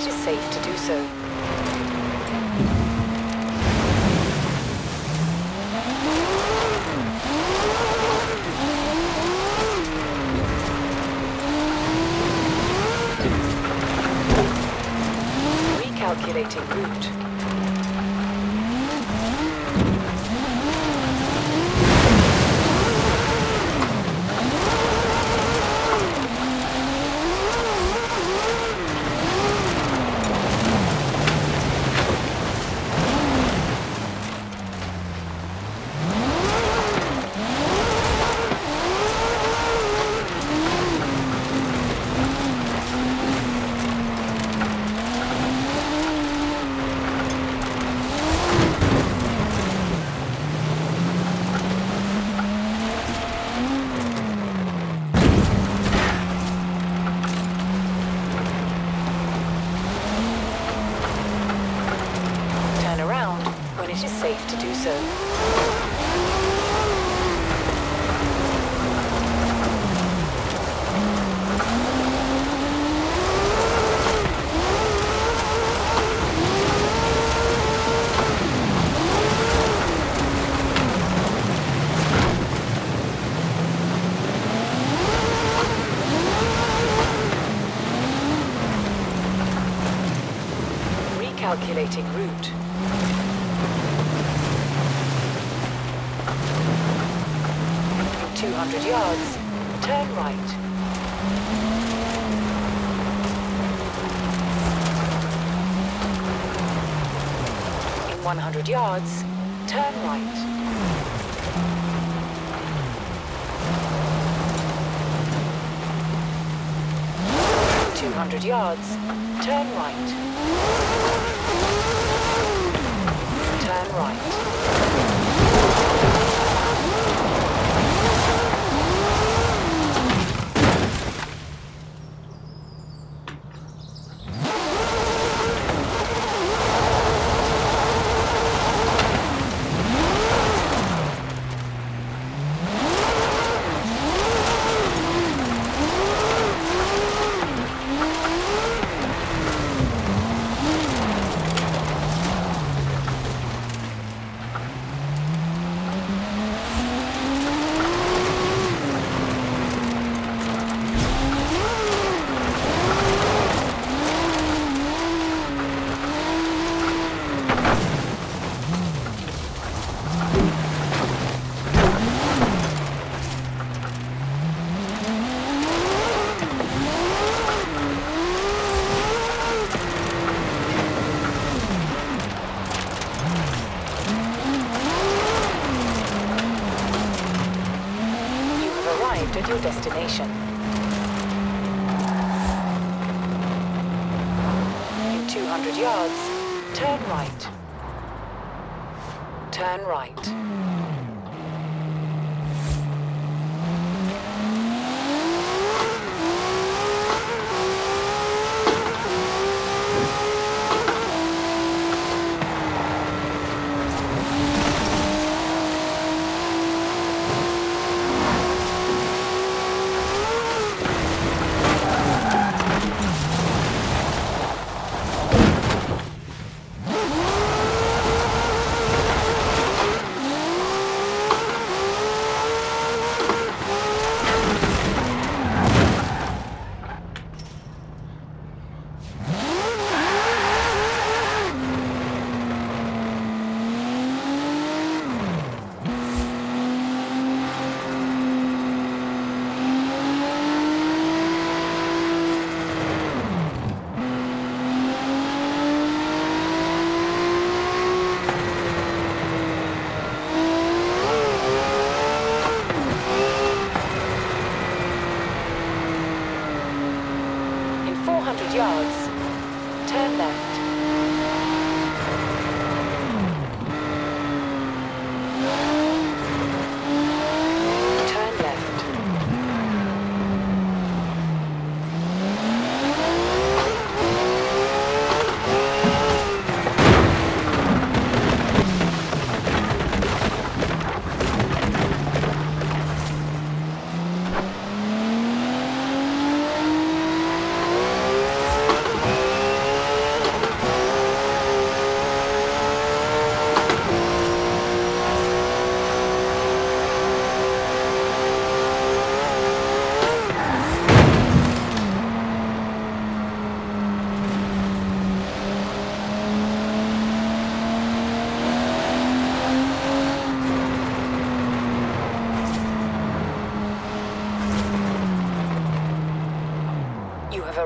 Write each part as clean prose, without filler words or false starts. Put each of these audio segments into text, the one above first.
it is safe to do so. Recalculating route. It is safe to do so. Recalculating route. Yards, turn right. In 100 yards, turn right. 200 yards, turn right. Turn right. At your destination. In 200 yards, turn right. Turn right. 400 yards, turn left. Turn left.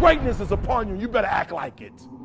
Greatness is upon you. You better act like it.